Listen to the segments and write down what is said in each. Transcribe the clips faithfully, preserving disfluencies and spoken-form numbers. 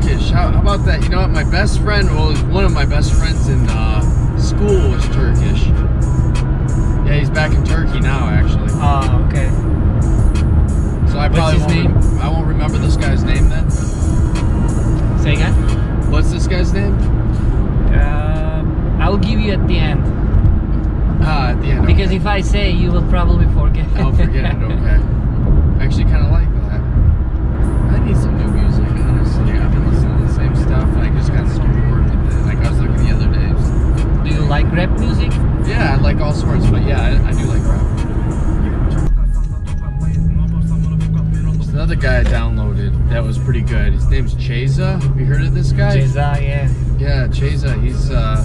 Turkish. How, how about that? You know what? My best friend, well, one of my best friends in uh, school was Turkish. Yeah, he's back in Turkey now, actually. Oh, uh, okay. So I probably won't, name? I won't remember this guy's name then. Say again? What's this guy's name? Uh, I'll give you at the end. Ah, at the end. Because okay. If I say, you will probably forget. I'll forget it, okay. I actually kind of like that. I need some new music, honestly. I've been listening to the same stuff, and I just got so bored with it. Like I was looking the other day. Do you like rap music? Yeah, I like all sorts, but yeah, I, I do like rap. There's another guy I downloaded that was pretty good. His name's Ceza. Have you heard of this guy? Ceza, yeah. Yeah, Ceza. He's, uh,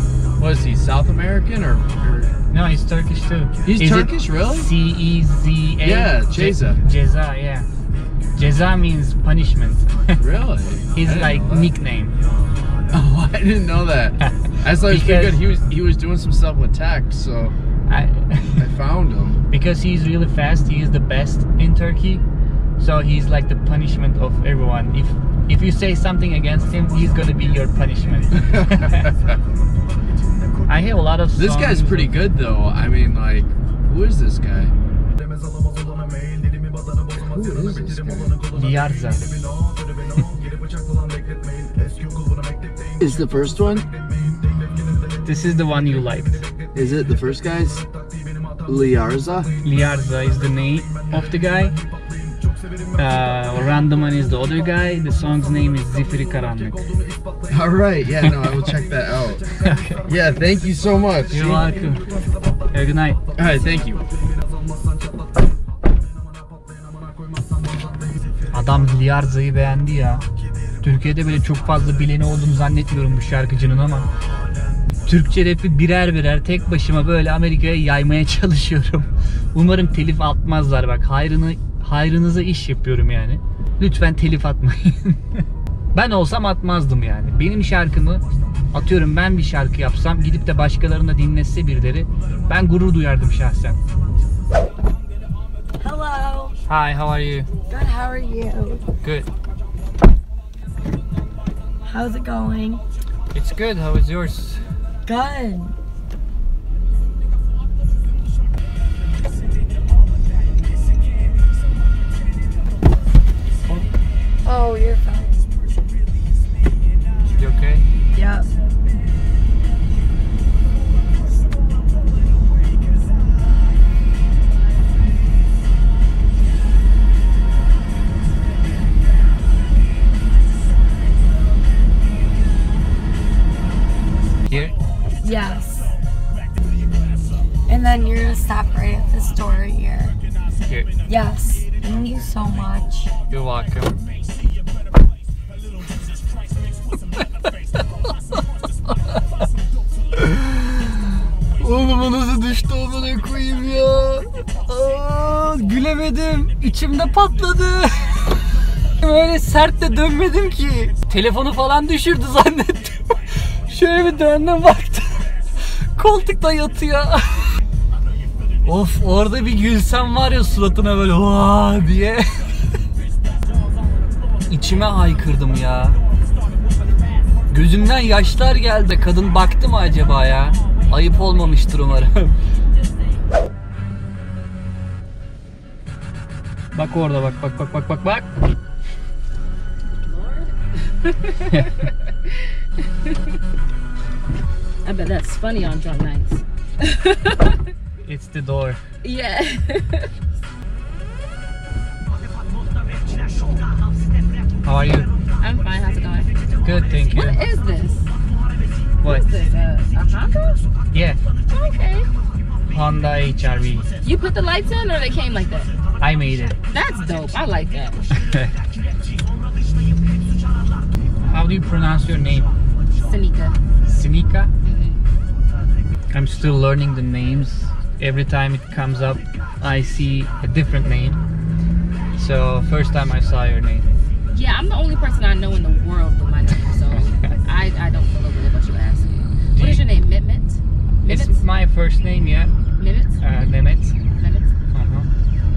what is he, South American or? or No, he's Turkish too. He's is Turkish, really? C E Z A? Yeah, Ceza. Ceza, yeah. Ceza means punishment. Really? He's like nickname. Oh, I didn't know that. I thought he was pretty good. He was, he was doing some stuff with tech, so I, I found him. Because he's really fast, he is the best in Turkey. So he's like the punishment of everyone. If, if you say something against him, he's going to be your punishment. I have a lot of songs. This guy's pretty good though. I mean, like, who is this guy? Who is this guy? Liarza. Is the first one? This is the one you liked. Is it the first guy's? Liarza? Liarza is the name of the guy. Uh, Randoman is the other guy. The song's name is Zifri Karanlik. All right, yeah, no, I will check that out. Okay. Yeah, thank you so much. You're welcome. Have a good night. All right, thank you. Adam Liarza'yı beğendi ya. Türkiye'de bile çok fazla bileni olduğunu zannetmiyorum bu şarkıcının ama Türkçe rap'i birer birer tek başıma böyle Amerika'ya yaymaya çalışıyorum. Umarım telif atmazlar bak. Hayrını, hayrınıza iş yapıyorum yani. Lütfen telif atmayın. Ben olsam atmazdım yani. Benim şarkımı atıyorum ben bir şarkı yapsam gidip de başkalarını da dinlese birileri ben gurur duyardım şahsen. Hello. Hi, how are you? Good, how are you? Good. How's it going? It's good. How is yours? Good. Oh, you're fine. Yeah. Here? Yes. And then you're gonna stop right at the store here. Here? Yes. Thank you so much. You're welcome. Oğlum nasıl düştü amına koyayım ya. Aa, gülemedim. İçimde patladı. Böyle sert de dönmedim ki. Telefonu falan düşürdü zannettim. Şöyle bir döndüm baktım. Koltukta yatıyor. Of orada bir gülsem var ya suratına böyle vaa diye. İçime haykırdım ya. Gözümden yaşlar geldi. Kadın baktı mı acaba ya? Ayıp olmamıştır umarım. Bak orada bak bak bak bak bak bak. I bet that's funny on drunk nights. It's the door. Yeah. How are you? I'm fine. How's it going? Good, thank you. What is this? What? What is this? Uh, a Honda? Yeah. Okay. Honda H R V. You put the lights on or they came like that? I made it. That's dope. I like that. How do you pronounce your name? Sinika. Sinika? Mm-hmm. I'm still learning the names. Every time it comes up, I see a different name. So, first time I saw your name. Yeah, I'm the only person I know in the world with my name, so I, I don't know really what you asked me. What is your name? Mehmet? Mehmet? It's my first name, yeah. Mehmet? Uh, Mehmet. Mehmet. Uh-huh.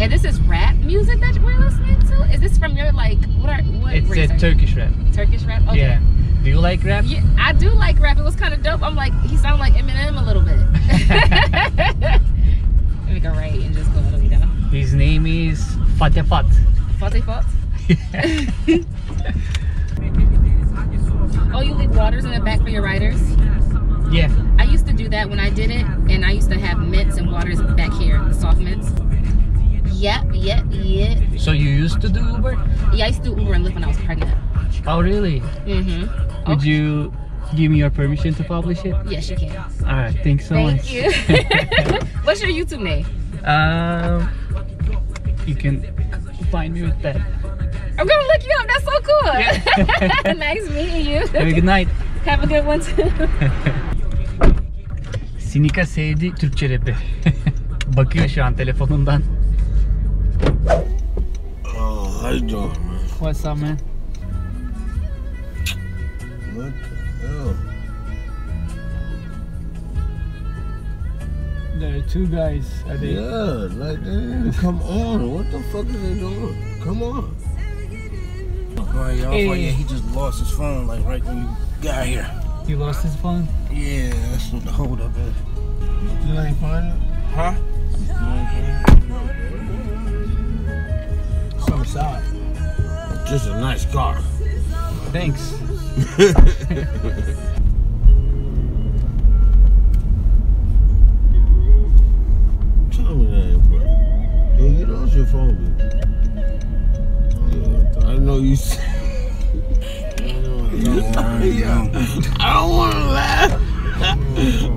And this is rap music that we're listening to? Is this from your, like, what are, what It's a Turkish rap. Turkish rap? Okay. Yeah. Do you like rap? Yeah, I do like rap. It was kind of dope. I'm like, he sounded like Eminem a little bit. Let me go right and just go all the way down. His name is Fatefat. Fatefat? Yeah. Oh, you leave waters in the back for your riders? Yeah. I used to do that when I did it, and I used to have mints and waters back here, the soft mints. Yeah, yeah, yeah. So you used to do Uber? Yeah, I used to do Uber and Lyft when I was pregnant. Oh, really? Mm-hmm. Would okay. you give me your permission to publish it? Yes, you can. All right, thanks so Thank much. Thank you. What's your YouTube name? Um, you can find me with that. I'm gonna look you up. That's so cool. Yeah. Nice meeting you. Have a good night. Have a good one too. Sinika sevdi Türkçe rapi. Bakıyor şu an telefonundan. Oh, how you doing, man? What's up, man? What the hell? There are two guys, Adib. Yeah, like they didn't come on. What the fuck are they doing? Come on. Right, y'all. Hey. Like, yeah, he just lost his phone, like right when you got here. He lost his phone? Yeah, that's what the hold up is. Still ain't find it? Huh? Still ain't find it? Outside. Just a nice car. Thanks. Tell me that, bro. Yo, get off your phone, dude. I know you. I don't want to laugh.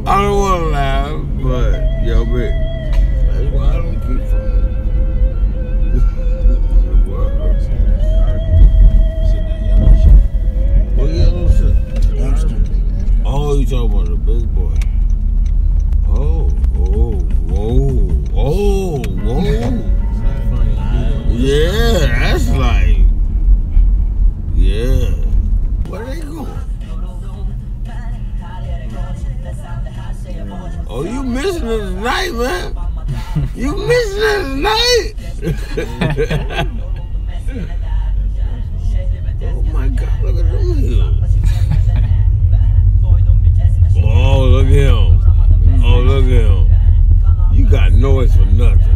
I don't want to laugh, but yo, bitch. Oh, you talking about the big boy? Oh, oh, whoa, oh, whoa! Yeah, that's like, yeah. Where they going? Oh, you missing it tonight, man? You missing it tonight? Oh my God! Look at them here. Oh, look at him. Oh, look at him. You got noise for nothing.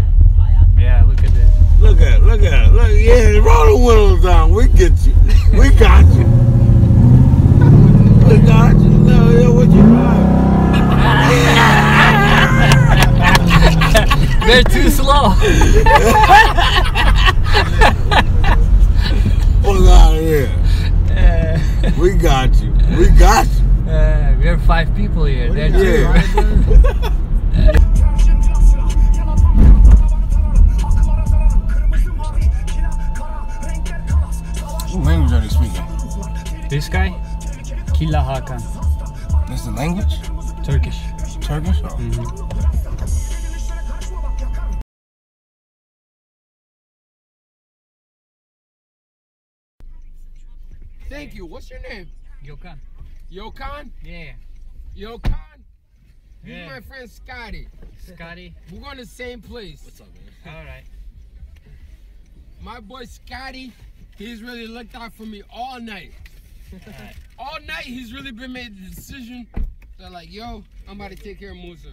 Yeah, look at this. Look at, look at, look. Yeah, roll the windows down. We get you. We got you. We got you. No, yeah, what you got? They're too slow. Look out here. We got you. We got you. Uh, we have five people here. They're two. What language are they speaking? This guy? Killa Hakan. That's the language? Turkish. Turkish? Oh. Mm-hmm. Thank you. What's your name? Gokhan. Gokhan? Yeah. Gokhan? Yeah. He's my friend Scotty. Scotty? We're going to the same place. What's up, man? Alright. My boy Scotty, he's really looked out for me all night. All, right. all night, he's really been made the decision. They're like, yo, I'm about to take care of Musa.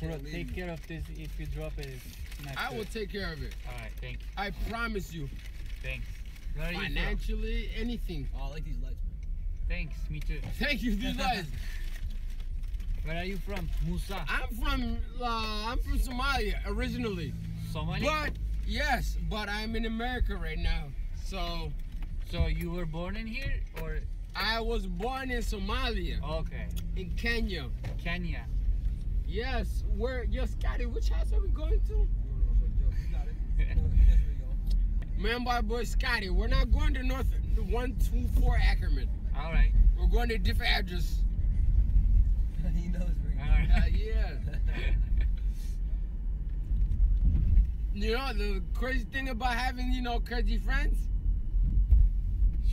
Bro, take care of this. If you drop it, it's not I good. will take care of it. Alright, thank you. I promise you. Thanks. Financially, you anything. Oh, I like these lights. Thanks, me too. Thank you, these guys. Where are you from? Musa. I'm from uh, I'm from Somalia originally. Somalia? But yes, but I'm in America right now. So So you were born in here or I was born in Somalia. Okay. In Kenya. Kenya. Yes, where yo Scotty, which house are we going to? Man, my boy Scotty, we're not going to North one two four Ackerman. All right. We're going to a different address. He knows. All right. Uh, yeah. You know the crazy thing about having you know crazy friends.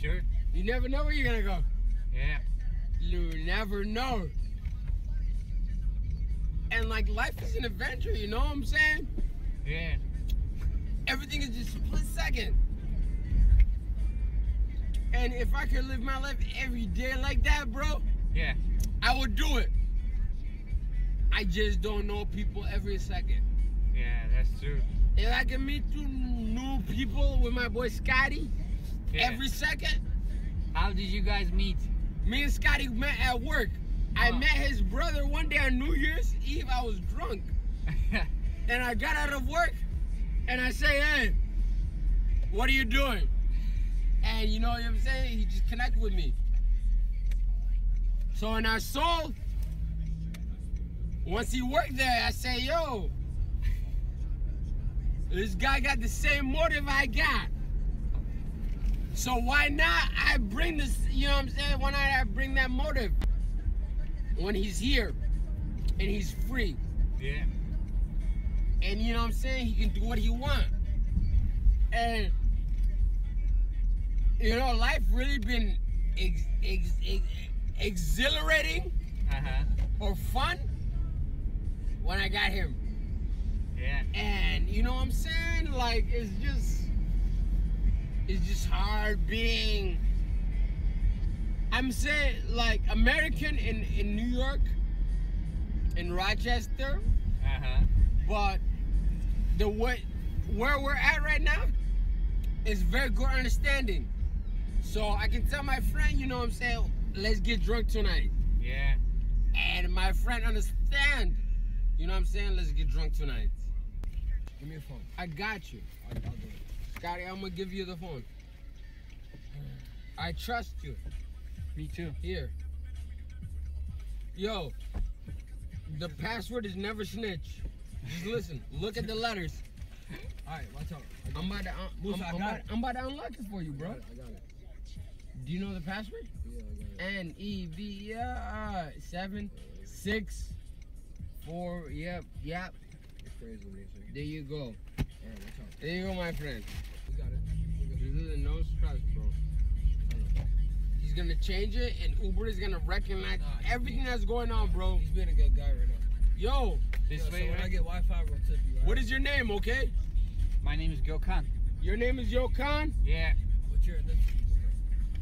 Sure. You never know where you're gonna go. Yeah. You never know. And like life is an adventure. You know what I'm saying? Yeah. second. And if I could live my life every day like that, bro, yeah, I would do it. I just don't know people every second. Yeah, that's true. If I can meet two new people with my boy Scotty, yeah, every second. How did you guys meet? Me and Scotty met at work. I oh. met his brother one day on New Year's Eve. I was drunk. And I got out of work and I say, hey, what are you doing? And you know what I'm saying? He just connected with me. So in our soul, once he worked there, I say, yo, this guy got the same motive I got. So why not I bring this, you know what I'm saying? Why not I bring that motive when he's here and he's free? Yeah. And you know what I'm saying? He can do what he wants. And you know, life really been ex ex ex exhilarating uh-huh. or fun when I got him. Yeah. And you know what I'm saying? Like, it's just, it's just hard being, I'm saying, like, American in, in New York, in Rochester. Uh-huh. But the way, where we're at right now is very good understanding. So I can tell my friend, you know what I'm saying, let's get drunk tonight. Yeah. And my friend understand, you know what I'm saying, let's get drunk tonight. Give me your phone. I got you. I'll, I'll do it. Scotty, I'm gonna give you the phone. I trust you. Me too. Here. Yo, the password is never snitch. Just listen, look at the letters. Alright, watch out. I'm about to, uh, Musa, I'm, I'm, about, I'm about to unlock it for you, bro. I got it, I got it. Do you know the password? Yeah, I got it. N E V seven six four. Yep, yep. It's crazy, man. There you go. Alright, watch out. There you go, my friend. We got it. We got it. This is a no stress, bro. He's gonna change it, and Uber is gonna recognize nah, everything that's going on, bro. He's been a good guy right now. Yo, this Yo, way, so when right? I get Wi-Fi, we'll tip you, right? What is your name, okay? My name is Gokhan. Your name is Gokhan? Yeah. What's your ethnicity?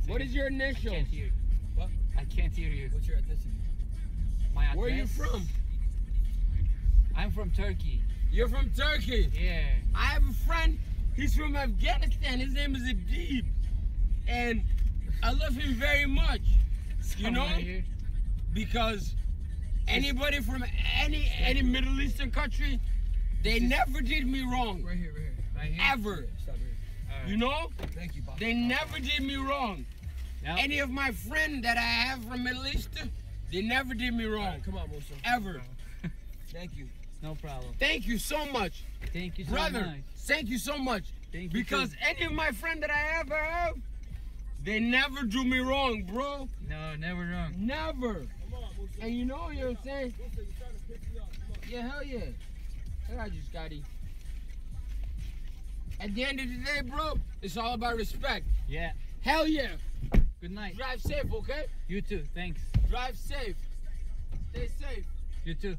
What is your initials? I can't hear you. What? I can't hear you. What's your ethnicity? My address? Where are you from? I'm from Turkey. You're from Turkey? Yeah. I have a friend, he's from Afghanistan. His name is Adib. And I love him very much. You know? Here. Because anybody from any any Middle Eastern country, they just never did me wrong. Right here, right here. Right here? Ever. Stop here. Right. You know? Thank you, Bob. They never did me wrong. Yep. Any of my friends that I have from Middle Eastern, they never did me wrong. Right, come on, Musa. Ever. No thank you. No problem. Thank you so much. Thank you so Brother, much. Brother, thank you so much. Thank you. Because too. Any of my friends that I ever have, they never do me wrong, bro. No, never wrong. Never. And you know, you know what I'm saying? Yeah, hell yeah. I got you, Scotty. At the end of the day, bro, it's all about respect. Yeah. Hell yeah. Good night. Drive safe, okay? You too, thanks. Drive safe. Stay safe. You too.